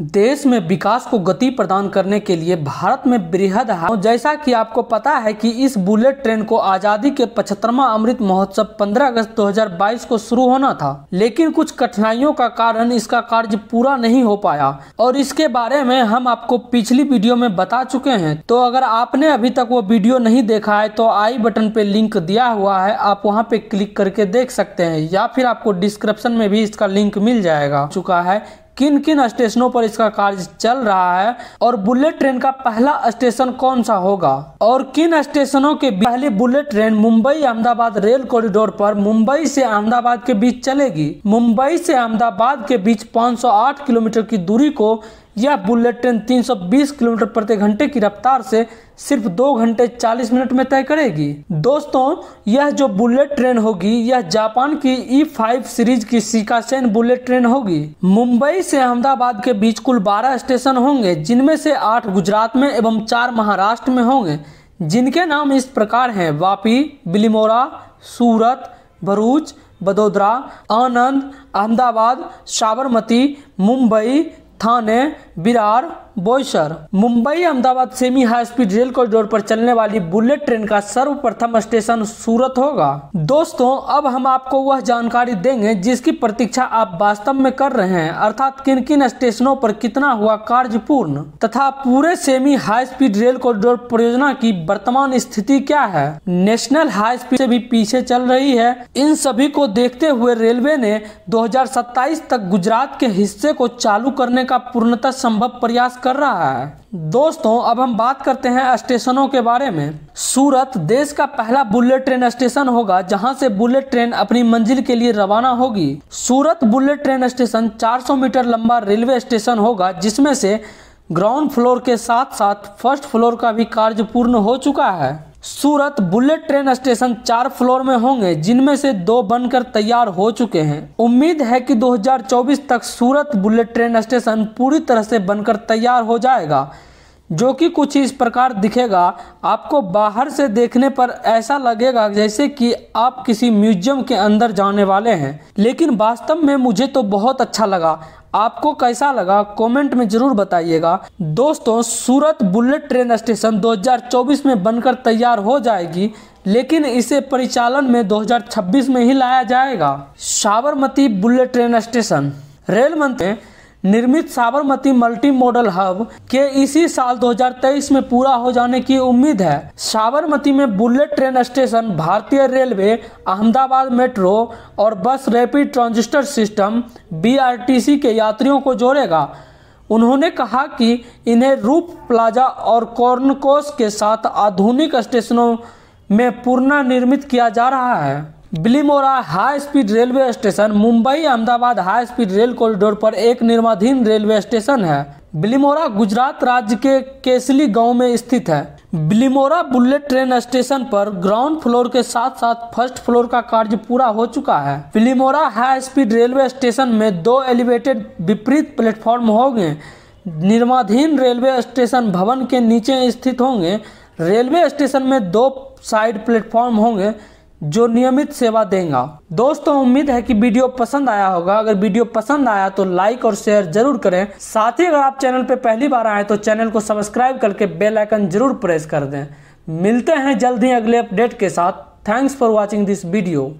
देश में विकास को गति प्रदान करने के लिए भारत में बृहद जैसा कि आपको पता है कि इस बुलेट ट्रेन को आज़ादी के 75वां अमृत महोत्सव 15 अगस्त 2022 को शुरू होना था, लेकिन कुछ कठिनाइयों का कारण इसका कार्य पूरा नहीं हो पाया और इसके बारे में हम आपको पिछली वीडियो में बता चुके हैं। तो अगर आपने अभी तक वो वीडियो नहीं देखा है तो आई बटन पे लिंक दिया हुआ है, आप वहाँ पे क्लिक करके देख सकते हैं या फिर आपको डिस्क्रिप्शन में भी इसका लिंक मिल जाएगा। चुका है किन किन स्टेशनों पर इसका कार्य चल रहा है और बुलेट ट्रेन का पहला स्टेशन कौन सा होगा और किन स्टेशनों के पहले bullet train Mumbai Ahmedabad rail corridor पर मुंबई से अहमदाबाद के बीच चलेगी। मुंबई से अहमदाबाद के बीच 508 किलोमीटर की दूरी को यह बुलेट ट्रेन 320 किलोमीटर प्रति घंटे की रफ्तार से सिर्फ 2 घंटे 40 मिनट में तय करेगी। दोस्तों, यह जो बुलेट ट्रेन होगी यह जापान की E5 सीरीज की शिंकानसेन बुलेट ट्रेन होगी। मुंबई से अहमदाबाद के बीच कुल 12 स्टेशन होंगे, जिनमें से 8 गुजरात में एवं 4 महाराष्ट्र में होंगे, जिनके नाम इस प्रकार हैं: Vapi, Bilimora, Surat, Bharuch, Vadodara, Anand, Ahmedabad, Sabarmati, Mumbai, Thane, Virar, Boisar. Mumbai Ahmedabad semi high speed rail corridor पर चलने वाली बुलेट ट्रेन का सर्वप्रथम स्टेशन सूरत होगा। दोस्तों, अब हम आपको वह जानकारी देंगे जिसकी प्रतीक्षा आप वास्तव में कर रहे हैं, अर्थात किन किन स्टेशनों पर कितना हुआ कार्य पूर्ण तथा पूरे semi high speed rail corridor परियोजना की वर्तमान स्थिति क्या है। नेशनल हाई स्पीड से भी पीछे चल रही है। इन सभी को देखते हुए रेलवे ने 2027 तक गुजरात के हिस्से को चालू करने का पूर्णतः संभव प्रयास कर रहा है। दोस्तों, अब हम बात करते हैं स्टेशनों के बारे में। सूरत देश का पहला बुलेट ट्रेन स्टेशन होगा जहां से बुलेट ट्रेन अपनी मंजिल के लिए रवाना होगी। Surat bullet train station 400 metre लंबा रेलवे स्टेशन होगा, जिसमें से ग्राउंड फ्लोर के साथ साथ फर्स्ट फ्लोर का भी कार्य पूर्ण हो चुका है। Surat bullet train station 4 floor में होंगे, जिनमें से 2 बनकर तैयार हो चुके हैं। उम्मीद है कि 2024 तक सूरत बुलेट ट्रेन स्टेशन पूरी तरह से बनकर तैयार हो जाएगा, जो कि कुछ इस प्रकार दिखेगा। आपको बाहर से देखने पर ऐसा लगेगा जैसे कि आप किसी म्यूजियम के अंदर जाने वाले हैं, लेकिन वास्तव में मुझे तो बहुत अच्छा लगा। आपको कैसा लगा कमेंट में जरूर बताइएगा। दोस्तों, सूरत बुलेट ट्रेन स्टेशन 2024 में बनकर तैयार हो जाएगी, लेकिन इसे परिचालन में 2026 में ही लाया जाएगा। Sabarmati bullet train station rail मंत्री निर्मित साबरमती मल्टी मॉडल हब के इसी साल 2023 में पूरा हो जाने की उम्मीद है। साबरमती में बुलेट ट्रेन स्टेशन भारतीय रेलवे, अहमदाबाद मेट्रो और bus rapid transistor system BRTC के यात्रियों को जोड़ेगा। उन्होंने कहा कि इन्हें रूप प्लाजा और कॉर्नकोस के साथ आधुनिक स्टेशनों में पुनर्निर्मित किया जा रहा है। Bilimora high speed railway station Mumbai Ahmedabad high speed rail corridor पर एक निर्माणाधीन रेलवे स्टेशन है। बिलिमोरा गुजरात राज्य के केसली गांव में स्थित है। बिलिमोरा बुलेट ट्रेन स्टेशन पर ग्राउंड फ्लोर के साथ साथ फर्स्ट फ्लोर का कार्य पूरा हो चुका है। Bilimora high speed railway station में 2 एलिवेटेड विपरीत प्लेटफॉर्म होंगे। निर्माणाधीन रेलवे स्टेशन भवन के नीचे स्थित होंगे। रेलवे स्टेशन में 2 साइड प्लेटफॉर्म होंगे जो नियमित सेवा देगा। दोस्तों, उम्मीद है कि वीडियो पसंद आया होगा। अगर वीडियो पसंद आया तो लाइक और शेयर जरूर करें। साथ ही अगर आप चैनल पर पहली बार आए तो चैनल को सब्सक्राइब करके बेल आइकन जरूर प्रेस कर दें। मिलते हैं जल्द ही अगले अपडेट के साथ। Thanks for watching this video.